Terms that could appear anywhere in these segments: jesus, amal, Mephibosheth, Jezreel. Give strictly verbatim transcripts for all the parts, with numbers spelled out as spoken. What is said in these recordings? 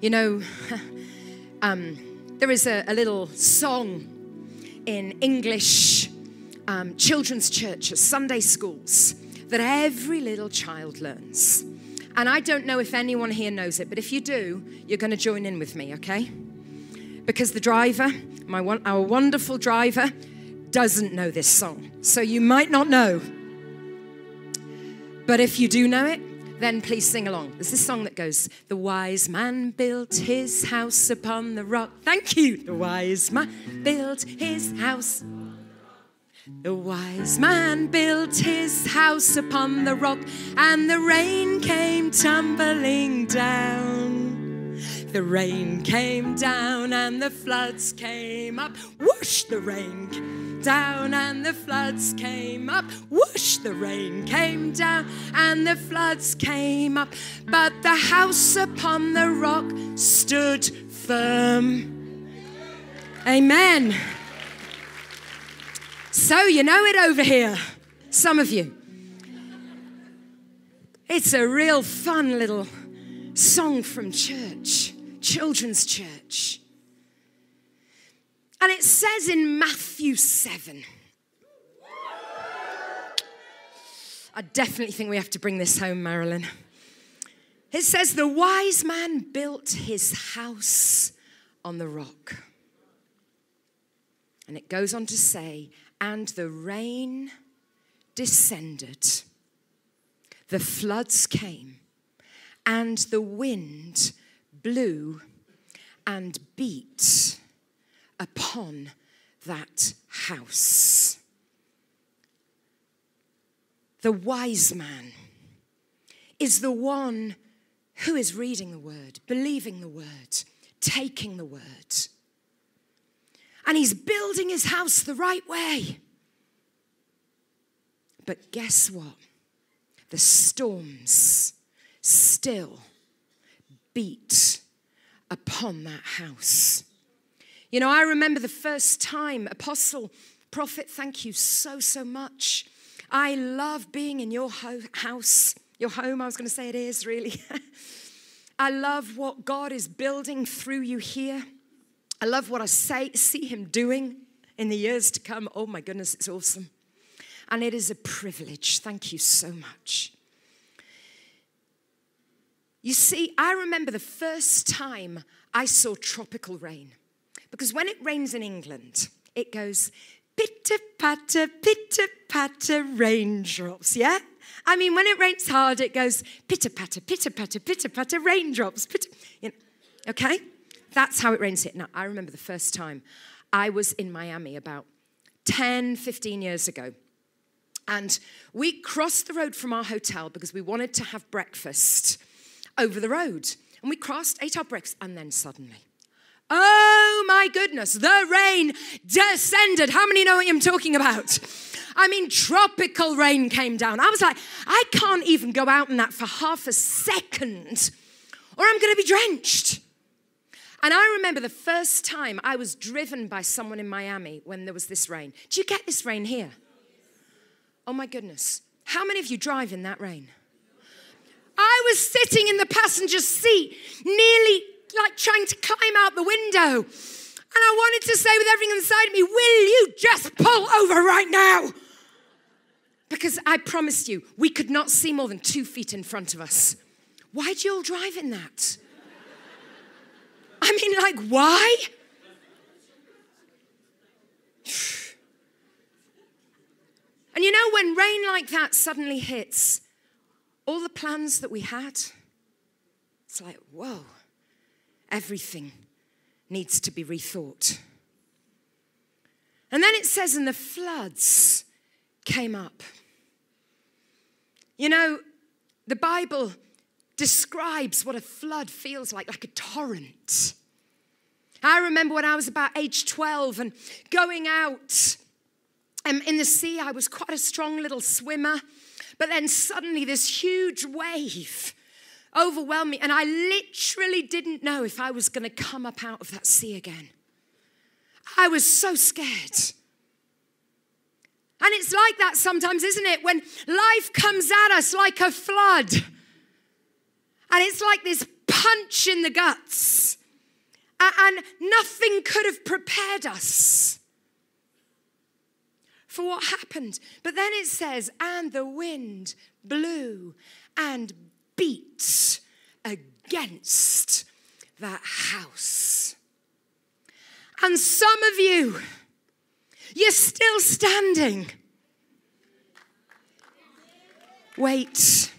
You know, um, there is a, a little song in English um, children's church at Sunday schools that every little child learns. And I don't know if anyone here knows it, but if you do, you're going to join in with me, okay? Because the driver, my one, our wonderful driver, doesn't know this song. So you might not know. But if you do know it, then please sing along. There's this song that goes, the wise man built his house upon the rock. Thank you. The wise man built his house. The wise man built his house upon the rock, and the rain came tumbling down. The rain came down and the floods came up. Whoosh, the rain came down and the floods came up. Whoosh, the rain came down and the floods came up. But the house upon the rock stood firm. Amen. So you know it over here, some of you. It's a real fun little song from church, children's church. And it says in Matthew seven. I definitely think we have to bring this home, Marilyn. It says, the wise man built his house on the rock. And it goes on to say, and the rain descended, the floods came, and the wind blew and beat upon that house. The wise man is the one who is reading the word, believing the word, taking the word. And he's building his house the right way. But guess what? The storms still beat upon that house. You know, I remember the first time, Apostle, Prophet, thank you so, so much. I love being in your ho house, your home, I was going to say it is, really. I love what God is building through you here. I love what I say, see him doing in the years to come. Oh my goodness, it's awesome. And it is a privilege. Thank you so much. You see, I remember the first time I saw tropical rain. Because when it rains in England, it goes, pitter patter, pitter patter, raindrops, yeah? I mean, when it rains hard, it goes, pitter patter, pitter patter, pitter patter, raindrops, pitter, you know, okay? That's how it rains here. Now, I remember the first time I was in Miami about ten, fifteen years ago. And we crossed the road from our hotel because we wanted to have breakfast over the road. And we crossed, ate our breakfast, and then suddenly, oh my goodness, the rain descended. How many know what I'm talking about? I mean, tropical rain came down. I was like, I can't even go out in that for half a second or I'm going to be drenched. And I remember the first time I was driven by someone in Miami when there was this rain. Do you get this rain here? Oh my goodness. How many of you drive in that rain? I was sitting in the passenger seat, nearly like trying to climb out the window. And I wanted to say with everything inside me, will you just pull over right now? Because I promised you, we could not see more than two feet in front of us. Why do you all drive in that? I mean, like, why? And you know, when rain like that suddenly hits, all the plans that we had, it's like, whoa, everything needs to be rethought. And then it says, and the floods came up. You know, the Bible describes what a flood feels like, like a torrent. I remember when I was about age twelve and going out um, in the sea, I was quite a strong little swimmer, but then suddenly this huge wave overwhelmed me and I literally didn't know if I was going to come up out of that sea again. I was so scared. And it's like that sometimes, isn't it? When life comes at us like a flood. And it's like this punch in the guts. And nothing could have prepared us for what happened. But then it says, and the wind blew and beat against that house. And some of you, you're still standing. Wait,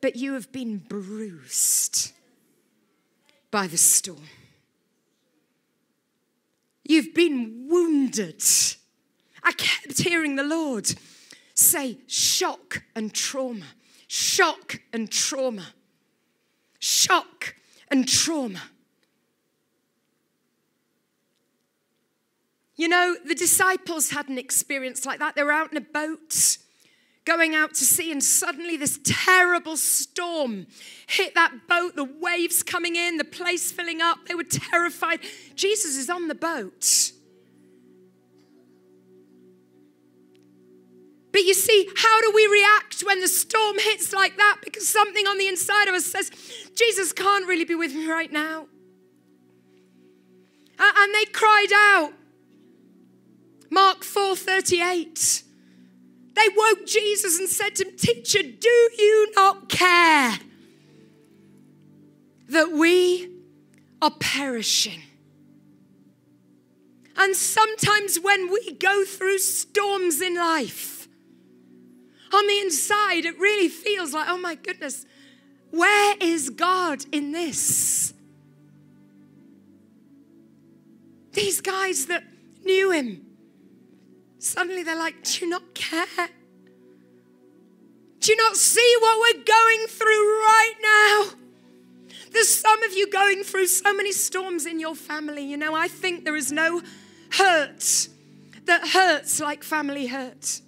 but you have been bruised by the storm. You've been wounded. I kept hearing the Lord say shock and trauma, shock and trauma, shock and trauma. You know, the disciples had an experience like that. They were out in a boat going out to sea, and suddenly this terrible storm hit that boat, the waves coming in, the place filling up. They were terrified. Jesus is on the boat. But you see, how do we react when the storm hits like that? Because something on the inside of us says, Jesus can't really be with me right now. And they cried out. Mark four thirty-eight. They woke Jesus and said to him, teacher, do you not care that we are perishing? And sometimes when we go through storms in life, on the inside, it really feels like, oh my goodness, where is God in this? These guys that knew him, suddenly they're like, do you not care? Do you not see what we're going through right now? There's some of you going through so many storms in your family. You know, I think there is no hurt that hurts like family hurt.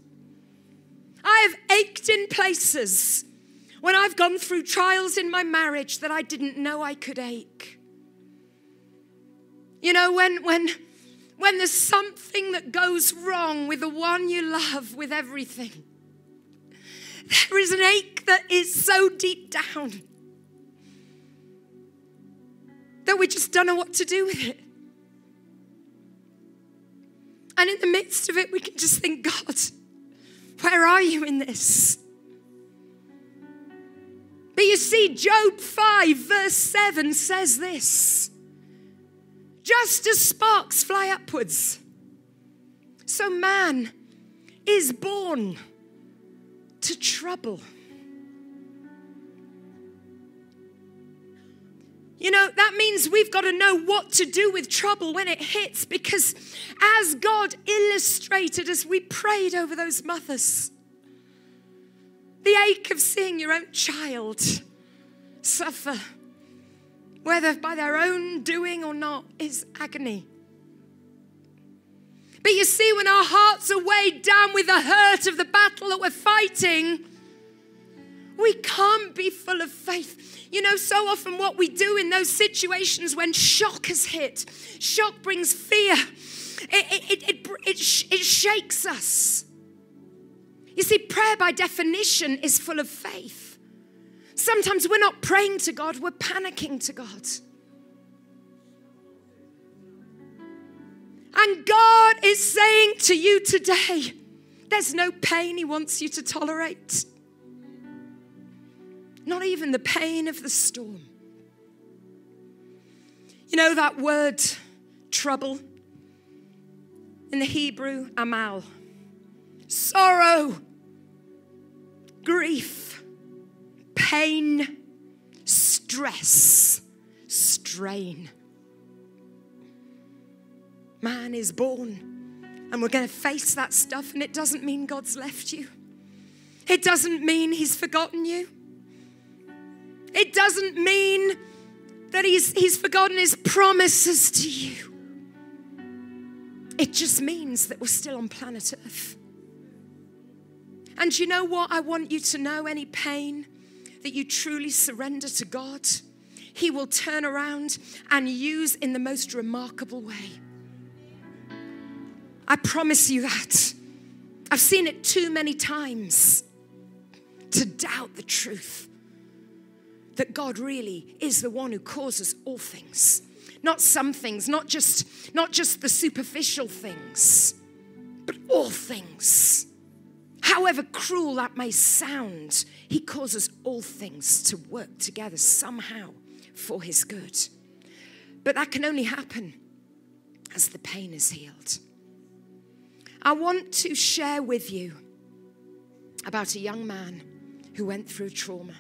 I have ached in places when I've gone through trials in my marriage that I didn't know I could ache. You know, when... when When there's something that goes wrong with the one you love, with everything, there is an ache that is so deep down that we just don't know what to do with it. And in the midst of it, we can just think, God, where are you in this? But you see, Job five verse seven says this. Just as sparks fly upwards, so man is born to trouble. You know, that means we've got to know what to do with trouble when it hits, because as God illustrated as we prayed over those mothers, the ache of seeing your own child suffer, whether by their own doing or not, is agony. But you see, when our hearts are weighed down with the hurt of the battle that we're fighting, we can't be full of faith. You know, so often what we do in those situations when shock has hit, shock brings fear. It, it, it, it, it, sh- it shakes us. You see, prayer by definition is full of faith. Sometimes we're not praying to God, we're panicking to God. And God is saying to you today, there's no pain he wants you to tolerate. Not even the pain of the storm. You know that word, trouble, in the Hebrew, amal. Sorrow, grief. Pain, stress, strain. Man is born, and we're going to face that stuff, and it doesn't mean God's left you. It doesn't mean he's forgotten you. It doesn't mean that he's, he's forgotten his promises to you. It just means that we're still on planet Earth. And you know what? I want you to know any pain that you truly surrender to God, he will turn around and use in the most remarkable way. I promise you that. I've seen it too many times to doubt the truth. that God really is the one who causes all things. Not some things, not just, not just the superficial things, but all things. However cruel that may sound, he causes all things to work together somehow for his good. But that can only happen as the pain is healed. I want to share with you about a young man who went through trauma.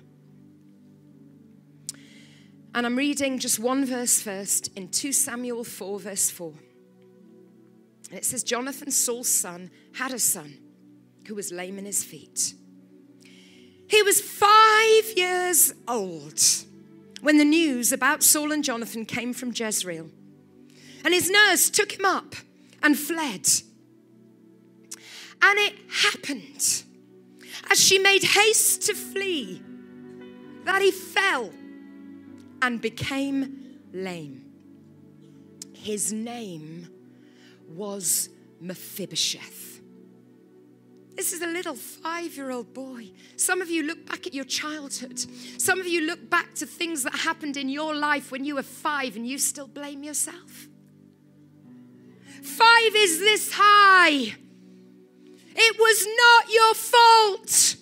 And I'm reading just one verse first in two Samuel four, verse four. And it says, Jonathan, Saul's son, had a son who was lame in his feet. He was five years old when the news about Saul and Jonathan came from Jezreel. And his nurse took him up and fled. And it happened, as she made haste to flee, that he fell and became lame. His name was Mephibosheth. This is a little five-year-old boy. Some of you look back at your childhood. Some of you look back to things that happened in your life when you were five and you still blame yourself. Five is this high. It was not your fault.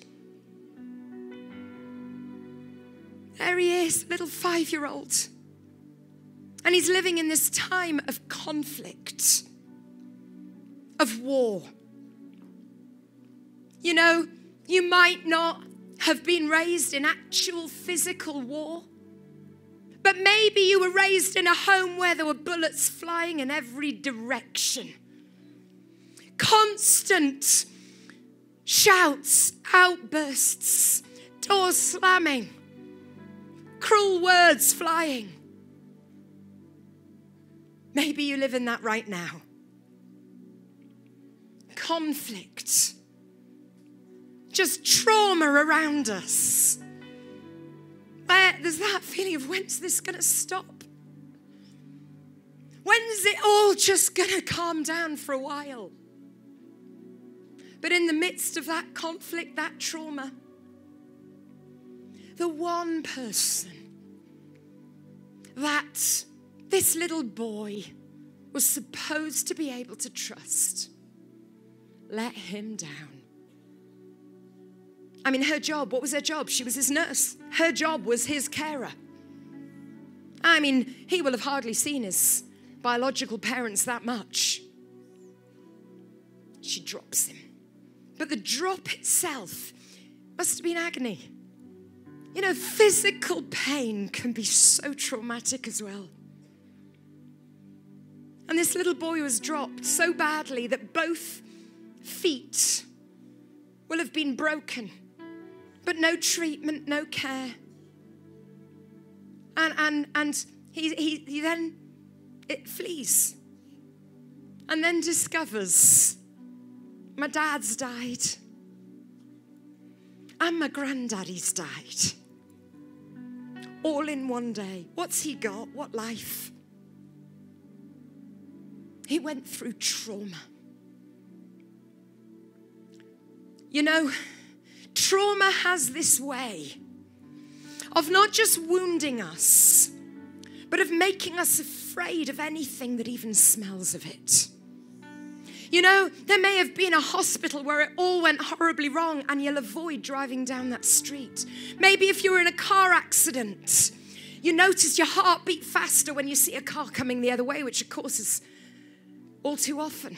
There he is, little five-year-old. And he's living in this time of conflict, of war. You know, you might not have been raised in actual physical war, but maybe you were raised in a home where there were bullets flying in every direction. Constant shouts, outbursts, doors slamming, cruel words flying. Maybe you live in that right now. Conflict. Just trauma around us. Where there's that feeling of, when's this going to stop? When's it all just going to calm down for a while? But in the midst of that conflict, that trauma, the one person that this little boy was supposed to be able to trust let him down. I mean, her job, what was her job? She was his nurse. Her job was his carer. I mean, he will have hardly seen his biological parents that much. She drops him. But the drop itself must have been agony. You know, physical pain can be so traumatic as well. And this little boy was dropped so badly that both feet will have been broken, but no treatment, no care. And, and, and he, he, he then it flees and then discovers, my dad's died and my granddaddy's died. All in one day. What's he got? What life? He went through trauma. You know, trauma has this way of not just wounding us, but of making us afraid of anything that even smells of it. You know, there may have been a hospital where it all went horribly wrong and you'll avoid driving down that street. Maybe if you were in a car accident, you notice your heart beat faster when you see a car coming the other way, which of course is all too often.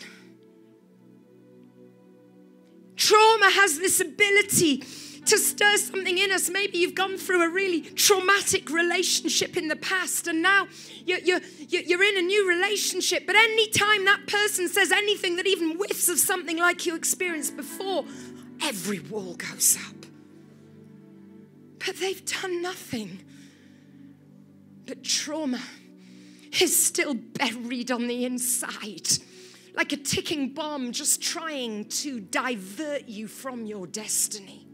Trauma has this ability to stir something in us. Maybe you've gone through a really traumatic relationship in the past and now you're, you're, you're in a new relationship. But any time that person says anything that even whiffs of something like you experienced before, every wall goes up. But they've done nothing. But trauma is still buried on the inside, like a ticking bomb just trying to divert you from your destiny.